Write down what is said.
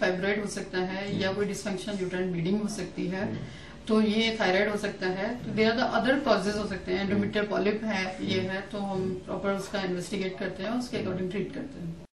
Fibroid हो सकता है या कोई डिसफंक्शन यूट्राइन ब्लीडिंग हो सकती है, तो ये थायराइड हो सकता है, तो there are the other causes हो सकते हैं। एंडोमेट्रियल पॉलिप है, ये है, तो हम प्रॉपर उसका इन्वेस्टिगेट करते हैं, उसके अकॉर्डिंग ट्रीट करते हैं।